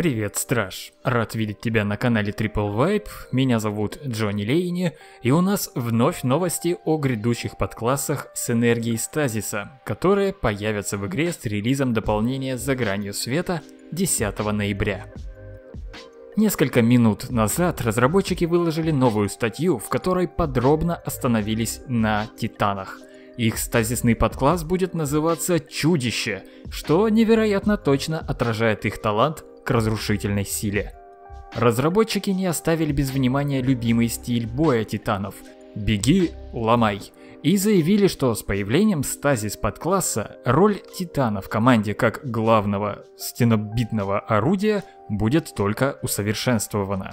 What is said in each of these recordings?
Привет, Страж! Рад видеть тебя на канале Трипл Вайп, меня зовут Джонни Лейни, и у нас вновь новости о грядущих подклассах с энергией Стазиса, которые появятся в игре с релизом дополнения «За гранью света» 10 ноября. Несколько минут назад разработчики выложили новую статью, в которой подробно остановились на Титанах. Их стазисный подкласс будет называться «Чудище», что невероятно точно отражает их талант к разрушительной силе. Разработчики не оставили без внимания любимый стиль боя титанов – «беги, ломай», и заявили, что с появлением стазис-подкласса роль титана в команде как главного стенобитного орудия будет только усовершенствована.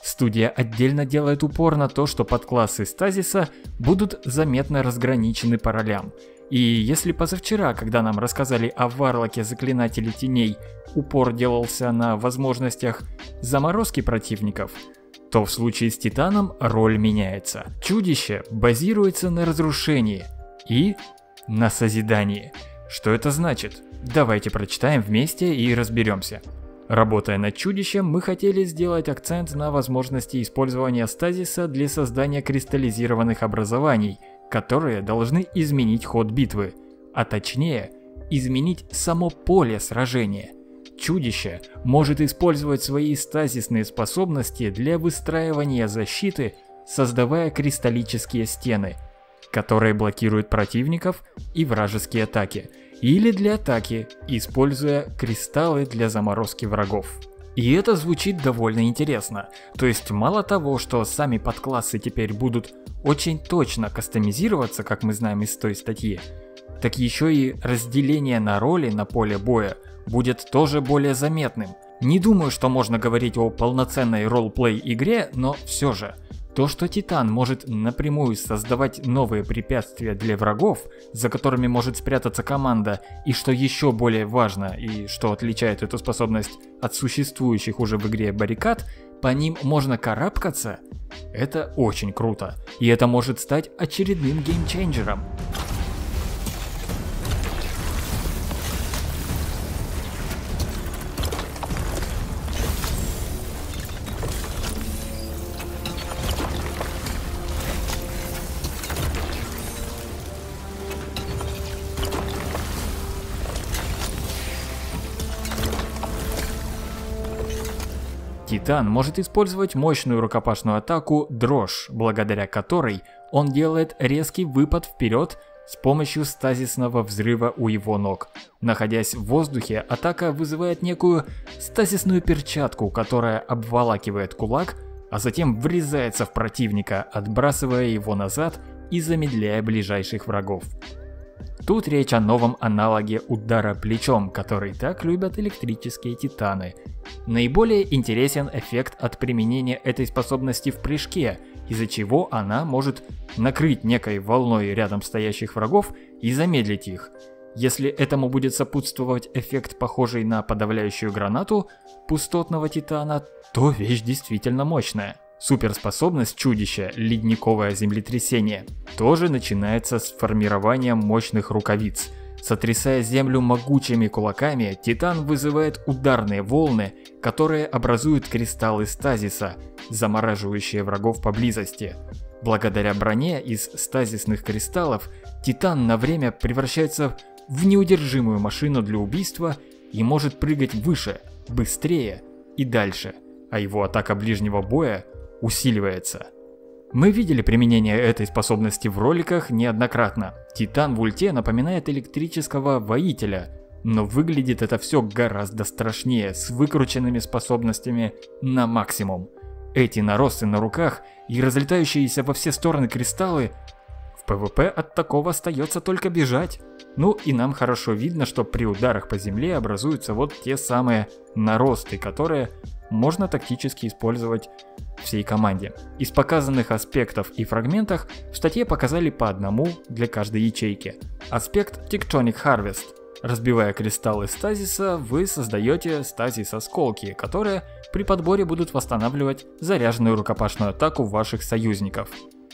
Студия отдельно делает упор на то, что подклассы стазиса будут заметно разграничены по ролям. И если позавчера, когда нам рассказали о Варлоке Заклинателе Теней, упор делался на возможностях заморозки противников, то в случае с Титаном роль меняется. Чудище базируется на разрушении и на созидании. Что это значит? Давайте прочитаем вместе и разберемся. Работая над чудищем, мы хотели сделать акцент на возможности использования стазиса для создания кристаллизированных образований, которые должны изменить ход битвы, а точнее, изменить само поле сражения. Чудище может использовать свои стазисные способности для выстраивания защиты, создавая кристаллические стены, которые блокируют противников и вражеские атаки, или для атаки, используя кристаллы для заморозки врагов. И это звучит довольно интересно. То есть мало того, что сами подклассы теперь будут очень точно кастомизироваться, как мы знаем из той статьи, так еще и разделение на роли на поле боя будет тоже более заметным. Не думаю, что можно говорить о полноценной ролл-плей игре, но все же. То, что Титан может напрямую создавать новые препятствия для врагов, за которыми может спрятаться команда, и что еще более важно, и что отличает эту способность от существующих уже в игре баррикад, по ним можно карабкаться, это очень круто, и это может стать очередным геймченджером. Титан может использовать мощную рукопашную атаку «Дрожь», благодаря которой он делает резкий выпад вперед с помощью стазисного взрыва у его ног. Находясь в воздухе, атака вызывает некую стазисную перчатку, которая обволакивает кулак, а затем врезается в противника, отбрасывая его назад и замедляя ближайших врагов. Тут речь о новом аналоге удара плечом, который так любят электрические титаны. Наиболее интересен эффект от применения этой способности в прыжке, из-за чего она может накрыть некой волной рядом стоящих врагов и замедлить их. Если этому будет сопутствовать эффект, похожий на подавляющую гранату пустотного титана, то вещь действительно мощная. Суперспособность чудища «Ледниковое землетрясение» тоже начинается с формированием мощных рукавиц. Сотрясая землю могучими кулаками, Титан вызывает ударные волны, которые образуют кристаллы стазиса, замораживающие врагов поблизости. Благодаря броне из стазисных кристаллов, Титан на время превращается в неудержимую машину для убийства и может прыгать выше, быстрее и дальше, а его атака ближнего боя усиливается. Мы видели применение этой способности в роликах неоднократно. Титан в ульте напоминает электрического воителя, но выглядит это все гораздо страшнее, с выкрученными способностями на максимум. Эти наросты на руках и разлетающиеся во все стороны кристаллы, в ПВП от такого остается только бежать. Ну и нам хорошо видно, что при ударах по земле образуются вот те самые наросты, которые можно тактически использовать всей команде. Из показанных аспектов и фрагментах в статье показали по одному для каждой ячейки. Аспект Tectonic Harvest. Разбивая кристаллы стазиса, вы создаете стазис-осколки, которые при подборе будут восстанавливать заряженную рукопашную атаку ваших союзников.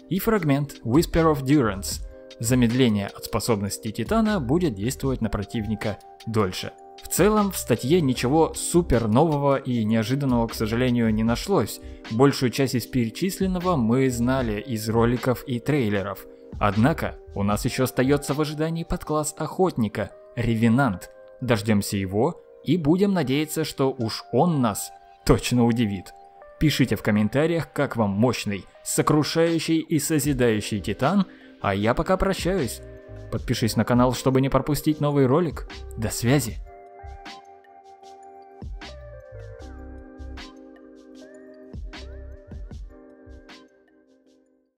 И фрагмент Whisper of Durance. Замедление от способности Титана будет действовать на противника дольше. В целом, в статье ничего супер нового и неожиданного, к сожалению, не нашлось. Большую часть из перечисленного мы знали из роликов и трейлеров. Однако, у нас еще остается в ожидании подкласс охотника – Ревенант. Дождемся его и будем надеяться, что уж он нас точно удивит. Пишите в комментариях, как вам мощный, сокрушающий и созидающий Титан, а я пока прощаюсь. Подпишись на канал, чтобы не пропустить новый ролик. До связи!